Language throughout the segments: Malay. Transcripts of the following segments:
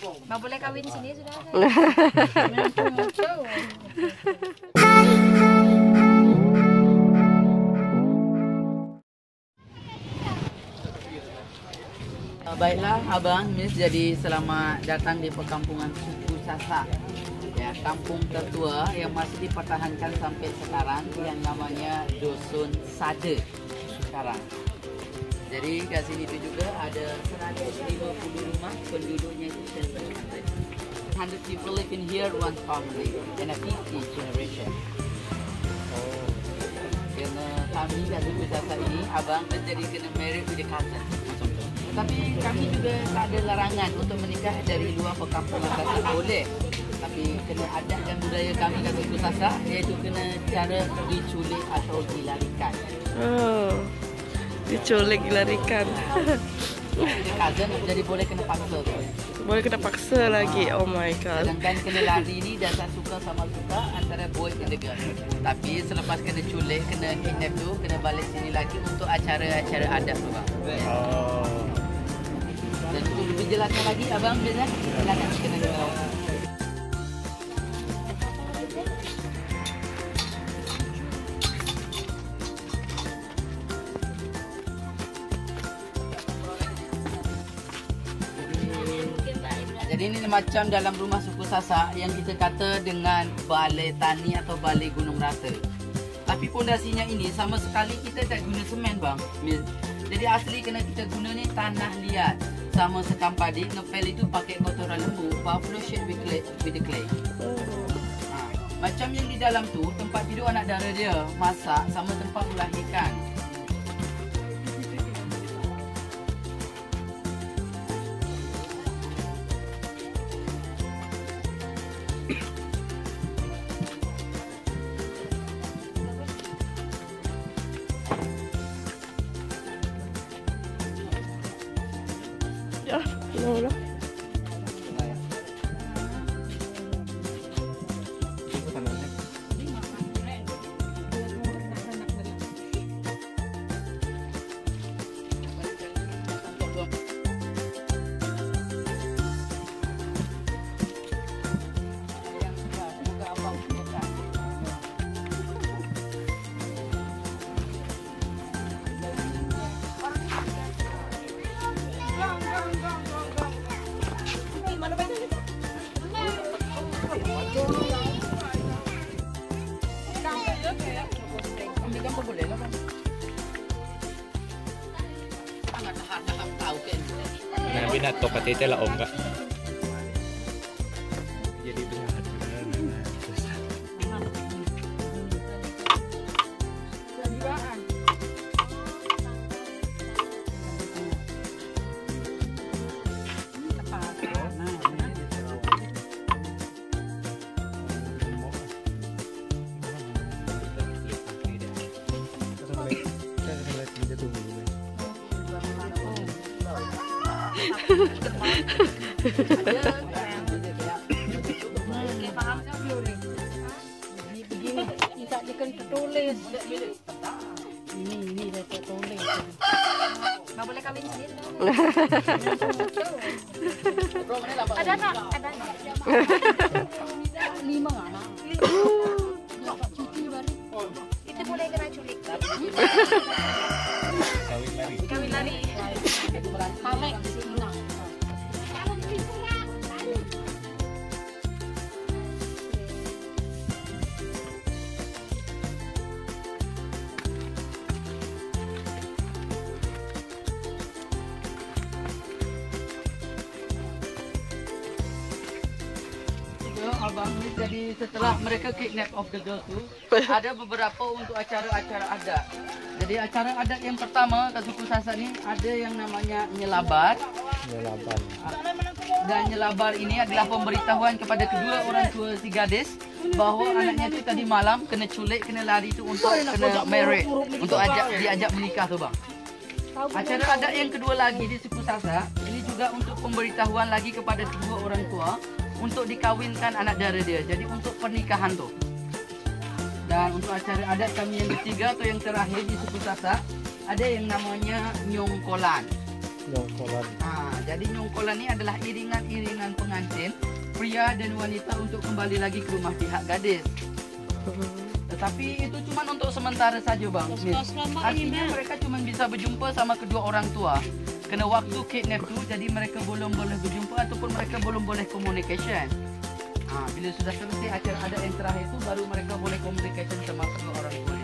Mbak boleh kawin sini sudah ada. Baiklah abang, Miss, jadi selamat datang di perkampungan suku Sasak, ya, kampung tertua yang masih dipertahankan sampai sekarang yang namanya Dusun Sade sekarang. Jadi kat sini itu juga ada 150 rumah, penduduknya itu 100 people live in here, one family and a 50 generation. Oh, kerana kami kat suku Sasak ini, abang kan jadi kena married with the cousin. Tapi kami juga tak ada larangan untuk menikah dari luar perkampungan Sasak, boleh. Tapi kena adat dan budaya kami kat suku Sasak, iaitu kena cara diculik atau dilarikan. Oh, diculik, dilarikan. Jadi cousin jadi boleh kena paksa. Boleh kena paksa lagi, oh my god. Sedangkan kena lari ni dasar suka sama suka antara boy dan girl. Tapi selepas kena culik, kena kidnap tu, kena balik sini lagi untuk acara-acara adat tu. Oh. Dan untuk lebih jelaskan lagi, abang biasa silakan kena dengar. Jadi ini macam dalam rumah suku Sasak yang kita kata dengan balai tani atau balai gunung rata. Tapi pondasinya ini sama sekali kita tak guna semen, bang. Jadi asli kena kita guna ni tanah liat. Sama sekam padi, ngepel itu pakai kotoran lembu, buffalo shit with the clay. Ha. Macam yang di dalam tu, tempat tidur anak dara dia, masak sama tempat melahirkan. Lola. Nabi nak tokat itu lah om kak. Jadi tengah hati. Ini tak dia kena tertulis. Ini dah tertulis. Mbak boleh kahwin sini sebenarnya. Ada anak? Ada anak. 5 anak. Cuti baru. Kita boleh kena culik. Kahwin lari. Kahwin lari. Kahwin lari. Abang, jadi setelah mereka kidnap of the girl tu, ada beberapa untuk acara-acara adat. Jadi acara adat yang pertama kat suku Sasak ni ada yang namanya Nyelabar. Nyelabar. Dan Nyelabar ini adalah pemberitahuan kepada kedua orang tua si gadis bahawa anaknya tu tadi malam kena culik, kena lari tu untuk kena married, untuk diajak menikah tu, bang. Acara adat yang kedua lagi di suku Sasak ini juga untuk pemberitahuan lagi kepada kedua orang tua untuk dikawinkan anak dara dia. Jadi untuk pernikahan tu. Dan untuk acara adat kami yang ketiga atau yang terakhir di suku Sasak ada yang namanya Nyongkolan. Nyongkolan. Jadi Nyongkolan ni adalah iringan-iringan pengantin. pengantin, pria dan wanita untuk kembali lagi ke rumah pihak gadis. Tetapi itu cuma untuk sementara saja, bang. Artinya mereka cuma bisa berjumpa sama kedua orang tua. Kena waktu kidnap tu, jadi mereka belum boleh berjumpa ataupun mereka belum boleh communication. Bila sudah selesai acara adat yang terakhir itu, baru mereka boleh communication sama kedua orang tua.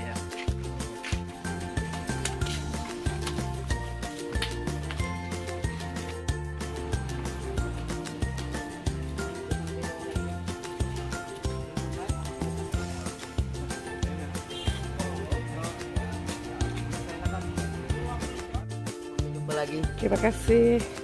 Terima kasih.